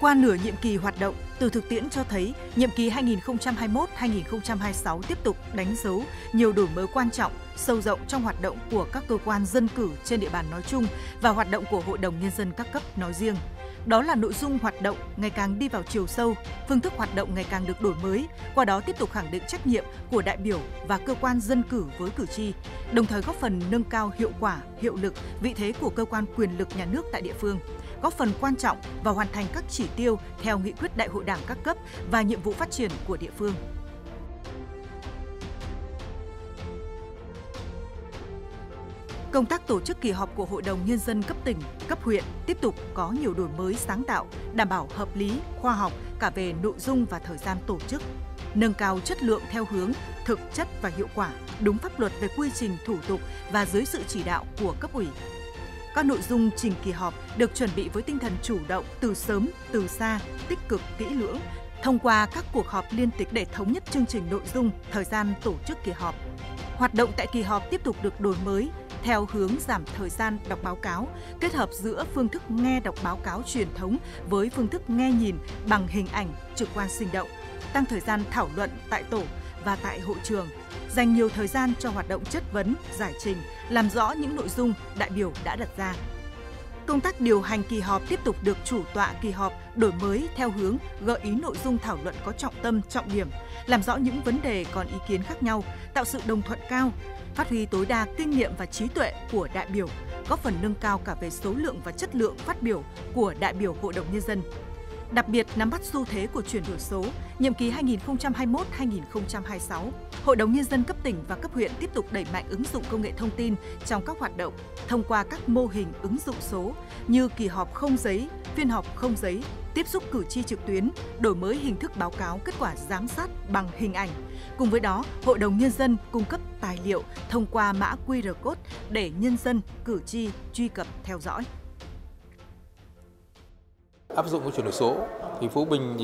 Qua nửa nhiệm kỳ hoạt động, từ thực tiễn cho thấy nhiệm kỳ 2021-2026 tiếp tục đánh dấu nhiều đổi mới quan trọng, sâu rộng trong hoạt động của các cơ quan dân cử trên địa bàn nói chung và hoạt động của Hội đồng Nhân dân các cấp nói riêng. Đó là nội dung hoạt động ngày càng đi vào chiều sâu, phương thức hoạt động ngày càng được đổi mới, qua đó tiếp tục khẳng định trách nhiệm của đại biểu và cơ quan dân cử với cử tri, đồng thời góp phần nâng cao hiệu quả, hiệu lực, vị thế của cơ quan quyền lực nhà nước tại địa phương, góp phần quan trọng vào hoàn thành các chỉ tiêu theo Nghị quyết Đại hội Đảng các cấp và nhiệm vụ phát triển của địa phương. Công tác tổ chức kỳ họp của Hội đồng Nhân dân cấp tỉnh, cấp huyện tiếp tục có nhiều đổi mới sáng tạo, đảm bảo hợp lý, khoa học cả về nội dung và thời gian tổ chức, nâng cao chất lượng theo hướng thực chất và hiệu quả, đúng pháp luật về quy trình thủ tục và dưới sự chỉ đạo của cấp ủy. Các nội dung trình kỳ họp được chuẩn bị với tinh thần chủ động từ sớm, từ xa, tích cực, kỹ lưỡng, thông qua các cuộc họp liên tịch để thống nhất chương trình nội dung, thời gian tổ chức kỳ họp. Hoạt động tại kỳ họp tiếp tục được đổi mới theo hướng giảm thời gian đọc báo cáo, kết hợp giữa phương thức nghe đọc báo cáo truyền thống với phương thức nghe nhìn bằng hình ảnh trực quan sinh động, tăng thời gian thảo luận tại tổ và tại hội trường, dành nhiều thời gian cho hoạt động chất vấn, giải trình, làm rõ những nội dung đại biểu đã đặt ra. Công tác điều hành kỳ họp tiếp tục được chủ tọa kỳ họp đổi mới theo hướng gợi ý nội dung thảo luận có trọng tâm, trọng điểm, làm rõ những vấn đề còn ý kiến khác nhau, tạo sự đồng thuận cao, phát huy tối đa kinh nghiệm và trí tuệ của đại biểu, góp phần nâng cao cả về số lượng và chất lượng phát biểu của đại biểu Hội đồng Nhân dân. Đặc biệt nắm bắt xu thế của chuyển đổi số, nhiệm kỳ 2021-2026, Hội đồng Nhân dân cấp tỉnh và cấp huyện tiếp tục đẩy mạnh ứng dụng công nghệ thông tin trong các hoạt động thông qua các mô hình ứng dụng số như kỳ họp không giấy, phiên họp không giấy, tiếp xúc cử tri trực tuyến, đổi mới hình thức báo cáo kết quả giám sát bằng hình ảnh. Cùng với đó, Hội đồng Nhân dân cung cấp tài liệu thông qua mã QR code để nhân dân, cử tri truy cập theo dõi. Áp dụng với chuyển đổi số thì Phú Bình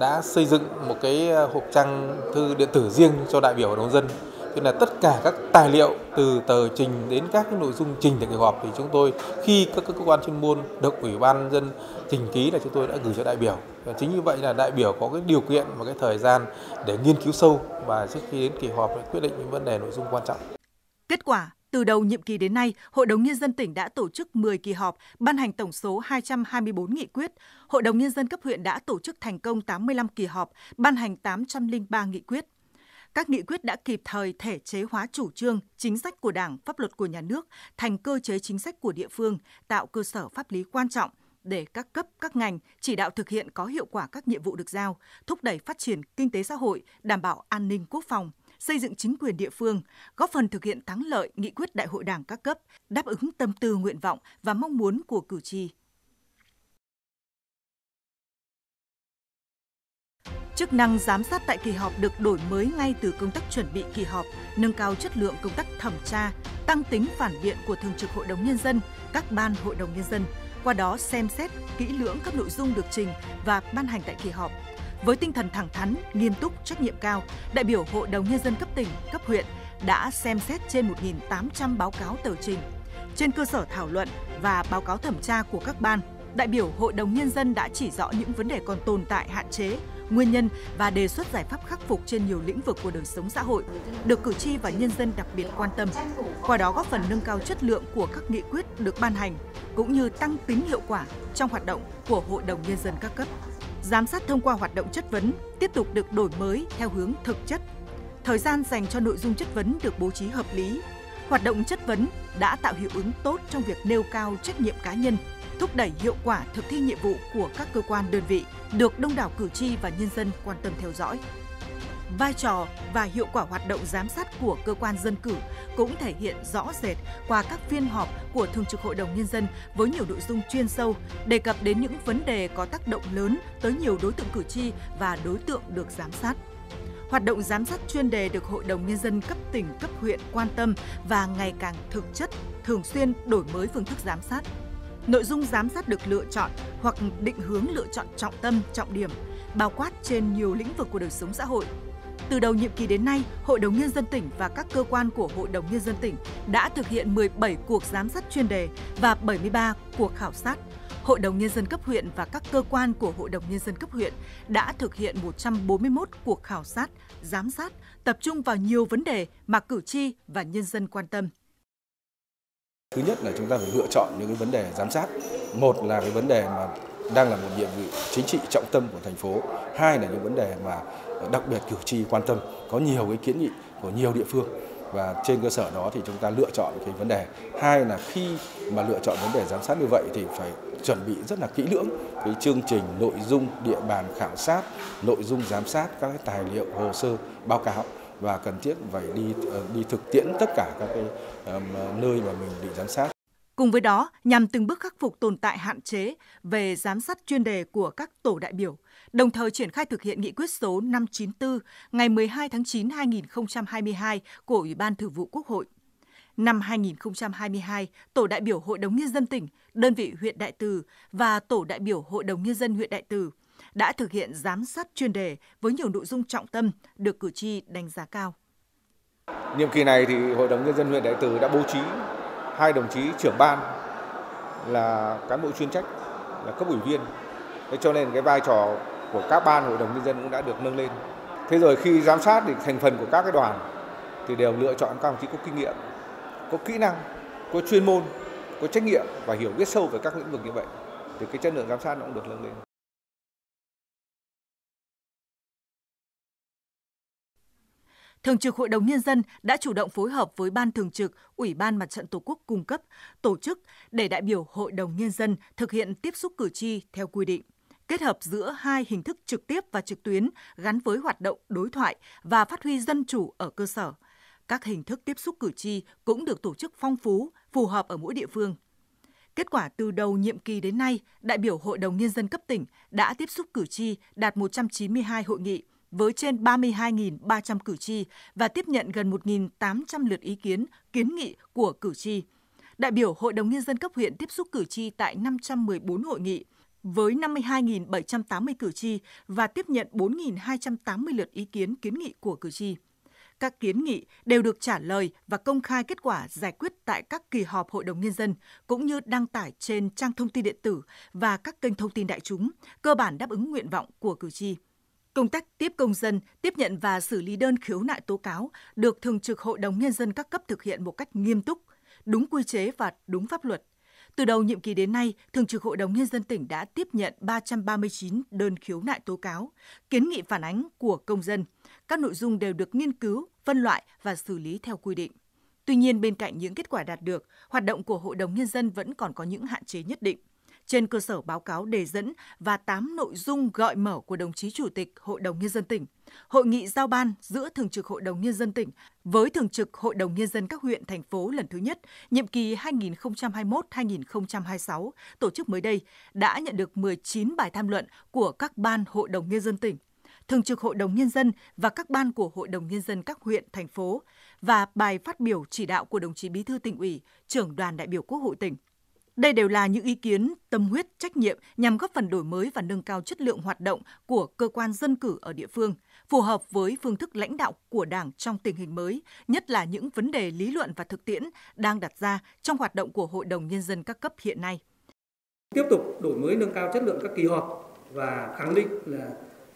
đã xây dựng một cái hộp trang thư điện tử riêng cho đại biểu và nông dân. Thế là tất cả các tài liệu từ tờ trình đến các nội dung trình tại kỳ họp thì chúng tôi khi các cơ quan chuyên môn được Ủy ban dân trình ký là chúng tôi đã gửi cho đại biểu. Và chính như vậy là đại biểu có cái điều kiện và cái thời gian để nghiên cứu sâu và trước khi đến kỳ họp để quyết định những vấn đề nội dung quan trọng. Kết quả từ đầu nhiệm kỳ đến nay, Hội đồng Nhân dân tỉnh đã tổ chức 10 kỳ họp, ban hành tổng số 224 nghị quyết. Hội đồng Nhân dân cấp huyện đã tổ chức thành công 85 kỳ họp, ban hành 803 nghị quyết. Các nghị quyết đã kịp thời thể chế hóa chủ trương, chính sách của Đảng, pháp luật của nhà nước thành cơ chế chính sách của địa phương, tạo cơ sở pháp lý quan trọng để các cấp, các ngành chỉ đạo thực hiện có hiệu quả các nhiệm vụ được giao, thúc đẩy phát triển kinh tế xã hội, đảm bảo an ninh quốc phòng, xây dựng chính quyền địa phương, góp phần thực hiện thắng lợi nghị quyết Đại hội Đảng các cấp, đáp ứng tâm tư, nguyện vọng và mong muốn của cử tri. Chức năng giám sát tại kỳ họp được đổi mới ngay từ công tác chuẩn bị kỳ họp, nâng cao chất lượng công tác thẩm tra, tăng tính phản biện của Thường trực Hội đồng Nhân dân, các ban Hội đồng Nhân dân, qua đó xem xét kỹ lưỡng các nội dung được trình và ban hành tại kỳ họp. Với tinh thần thẳng thắn, nghiêm túc, trách nhiệm cao, đại biểu Hội đồng Nhân dân cấp tỉnh, cấp huyện đã xem xét trên 1.800 báo cáo tờ trình. Trên cơ sở thảo luận và báo cáo thẩm tra của các ban, đại biểu Hội đồng Nhân dân đã chỉ rõ những vấn đề còn tồn tại, hạn chế, nguyên nhân và đề xuất giải pháp khắc phục trên nhiều lĩnh vực của đời sống xã hội, được cử tri và nhân dân đặc biệt quan tâm. Qua đó góp phần nâng cao chất lượng của các nghị quyết được ban hành, cũng như tăng tính hiệu quả trong hoạt động của Hội đồng Nhân dân các cấp. Giám sát thông qua hoạt động chất vấn tiếp tục được đổi mới theo hướng thực chất. Thời gian dành cho nội dung chất vấn được bố trí hợp lý. Hoạt động chất vấn đã tạo hiệu ứng tốt trong việc nêu cao trách nhiệm cá nhân, thúc đẩy hiệu quả thực thi nhiệm vụ của các cơ quan đơn vị, được đông đảo cử tri và nhân dân quan tâm theo dõi. Vai trò và hiệu quả hoạt động giám sát của cơ quan dân cử cũng thể hiện rõ rệt qua các phiên họp của Thường trực Hội đồng Nhân dân với nhiều nội dung chuyên sâu, đề cập đến những vấn đề có tác động lớn tới nhiều đối tượng cử tri và đối tượng được giám sát. Hoạt động giám sát chuyên đề được Hội đồng Nhân dân cấp tỉnh, cấp huyện quan tâm và ngày càng thực chất, thường xuyên đổi mới phương thức giám sát. Nội dung giám sát được lựa chọn hoặc định hướng lựa chọn trọng tâm, trọng điểm, bao quát trên nhiều lĩnh vực của đời sống xã hội. Từ đầu nhiệm kỳ đến nay, Hội đồng Nhân dân tỉnh và các cơ quan của Hội đồng Nhân dân tỉnh đã thực hiện 17 cuộc giám sát chuyên đề và 73 cuộc khảo sát. Hội đồng Nhân dân cấp huyện và các cơ quan của Hội đồng Nhân dân cấp huyện đã thực hiện 141 cuộc khảo sát, giám sát, tập trung vào nhiều vấn đề mà cử tri và nhân dân quan tâm. Thứ nhất là chúng ta phải lựa chọn những cái vấn đề giám sát. Một là cái vấn đề mà đang là một nhiệm vụ chính trị trọng tâm của thành phố. Hai là những vấn đề mà đặc biệt cử tri quan tâm, có nhiều cái kiến nghị của nhiều địa phương. Và trên cơ sở đó thì chúng ta lựa chọn cái vấn đề. Hai là khi mà lựa chọn vấn đề giám sát như vậy thì phải chuẩn bị rất là kỹ lưỡng cái chương trình, nội dung, địa bàn khảo sát, nội dung giám sát, các cái tài liệu, hồ sơ, báo cáo, và cần thiết phải đi thực tiễn tất cả các cái nơi mà mình bị giám sát. Cùng với đó, nhằm từng bước khắc phục tồn tại hạn chế về giám sát chuyên đề của các tổ đại biểu, đồng thời triển khai thực hiện nghị quyết số 594 ngày 12 tháng 9 năm 2022 của Ủy ban Thường vụ Quốc hội. Năm 2022, Tổ đại biểu Hội đồng Nhân dân tỉnh, đơn vị huyện Đại Từ và Tổ đại biểu Hội đồng Nhân dân huyện Đại Từ đã thực hiện giám sát chuyên đề với nhiều nội dung trọng tâm được cử tri đánh giá cao. Nhiệm kỳ này thì Hội đồng Nhân dân huyện Đại Từ đã bố trí 2 đồng chí trưởng ban là cán bộ chuyên trách, là cấp ủy viên. Thế cho nên cái vai trò của các ban Hội đồng Nhân dân cũng đã được nâng lên. Thế rồi khi giám sát thì thành phần của các cái đoàn thì đều lựa chọn các đồng chí có kinh nghiệm, có kỹ năng, có chuyên môn, có trách nhiệm và hiểu biết sâu về các lĩnh vực như vậy. Thì cái chất lượng giám sát nó cũng được nâng lên. Thường trực Hội đồng Nhân dân đã chủ động phối hợp với Ban Thường trực, Ủy ban Mặt trận Tổ quốc cung cấp, tổ chức để đại biểu Hội đồng Nhân dân thực hiện tiếp xúc cử tri theo quy định, kết hợp giữa hai hình thức trực tiếp và trực tuyến gắn với hoạt động đối thoại và phát huy dân chủ ở cơ sở. Các hình thức tiếp xúc cử tri cũng được tổ chức phong phú, phù hợp ở mỗi địa phương. Kết quả từ đầu nhiệm kỳ đến nay, đại biểu Hội đồng Nhân dân cấp tỉnh đã tiếp xúc cử tri đạt 192 hội nghị, với trên 32.300 cử tri và tiếp nhận gần 1.800 lượt ý kiến, kiến nghị của cử tri. Đại biểu Hội đồng Nhân dân cấp huyện tiếp xúc cử tri tại 514 hội nghị, với 52.780 cử tri và tiếp nhận 4.280 lượt ý kiến, kiến nghị của cử tri. Các kiến nghị đều được trả lời và công khai kết quả giải quyết tại các kỳ họp Hội đồng Nhân dân, cũng như đăng tải trên trang thông tin điện tử và các kênh thông tin đại chúng, cơ bản đáp ứng nguyện vọng của cử tri. Công tác tiếp công dân, tiếp nhận và xử lý đơn khiếu nại tố cáo được Thường trực Hội đồng Nhân dân các cấp thực hiện một cách nghiêm túc, đúng quy chế và đúng pháp luật. Từ đầu nhiệm kỳ đến nay, Thường trực Hội đồng Nhân dân tỉnh đã tiếp nhận 339 đơn khiếu nại tố cáo, kiến nghị phản ánh của công dân. Các nội dung đều được nghiên cứu, phân loại và xử lý theo quy định. Tuy nhiên, bên cạnh những kết quả đạt được, hoạt động của Hội đồng Nhân dân vẫn còn có những hạn chế nhất định. Trên cơ sở báo cáo đề dẫn và 8 nội dung gọi mở của đồng chí Chủ tịch Hội đồng Nhân dân tỉnh, hội nghị giao ban giữa Thường trực Hội đồng Nhân dân tỉnh với Thường trực Hội đồng Nhân dân các huyện, thành phố lần thứ nhất, nhiệm kỳ 2021-2026, tổ chức mới đây, đã nhận được 19 bài tham luận của các ban Hội đồng Nhân dân tỉnh, Thường trực Hội đồng Nhân dân và các ban của Hội đồng Nhân dân các huyện, thành phố, và bài phát biểu chỉ đạo của đồng chí Bí thư Tỉnh ủy, Trưởng đoàn đại biểu Quốc hội tỉnh. Đây đều là những ý kiến tâm huyết, trách nhiệm nhằm góp phần đổi mới và nâng cao chất lượng hoạt động của cơ quan dân cử ở địa phương, phù hợp với phương thức lãnh đạo của Đảng trong tình hình mới, nhất là những vấn đề lý luận và thực tiễn đang đặt ra trong hoạt động của Hội đồng Nhân dân các cấp hiện nay. Tiếp tục đổi mới nâng cao chất lượng các kỳ họp và khẳng định là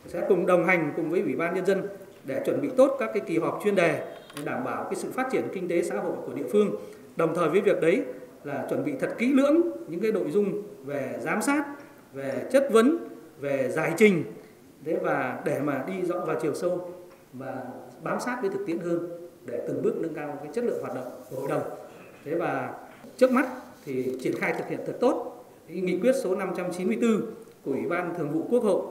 sẽ cùng đồng hành cùng với Ủy ban Nhân dân để chuẩn bị tốt các cái kỳ họp chuyên đề để đảm bảo cái sự phát triển kinh tế xã hội của địa phương. Đồng thời với việc đấy là chuẩn bị thật kỹ lưỡng những cái nội dung về giám sát, về chất vấn, về giải trình, và để mà đi rõ vào chiều sâu và bám sát với thực tiễn hơn để từng bước nâng cao cái chất lượng hoạt động của Hội đồng. Và trước mắt thì triển khai thực hiện thật tốt nghị quyết số 594 của Ủy ban Thường vụ Quốc hội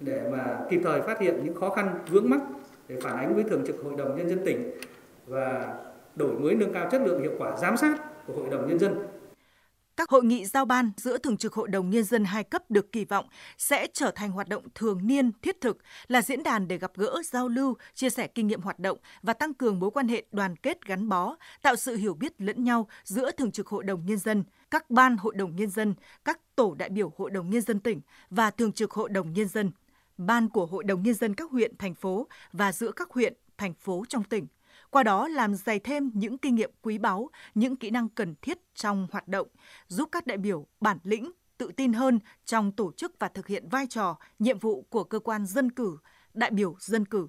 để mà kịp thời phát hiện những khó khăn vướng mắc để phản ánh với Thường trực Hội đồng Nhân dân tỉnh và đổi mới nâng cao chất lượng hiệu quả giám sát của Hội đồng Nhân dân. Các hội nghị giao ban giữa Thường trực Hội đồng Nhân dân hai cấp được kỳ vọng sẽ trở thành hoạt động thường niên thiết thực, là diễn đàn để gặp gỡ, giao lưu, chia sẻ kinh nghiệm hoạt động và tăng cường mối quan hệ đoàn kết gắn bó, tạo sự hiểu biết lẫn nhau giữa Thường trực Hội đồng Nhân dân, các ban Hội đồng Nhân dân, các tổ đại biểu Hội đồng Nhân dân tỉnh và Thường trực Hội đồng Nhân dân, ban của Hội đồng Nhân dân các huyện, thành phố và giữa các huyện, thành phố trong tỉnh. Qua đó làm dày thêm những kinh nghiệm quý báu, những kỹ năng cần thiết trong hoạt động, giúp các đại biểu bản lĩnh, tự tin hơn trong tổ chức và thực hiện vai trò, nhiệm vụ của cơ quan dân cử, đại biểu dân cử.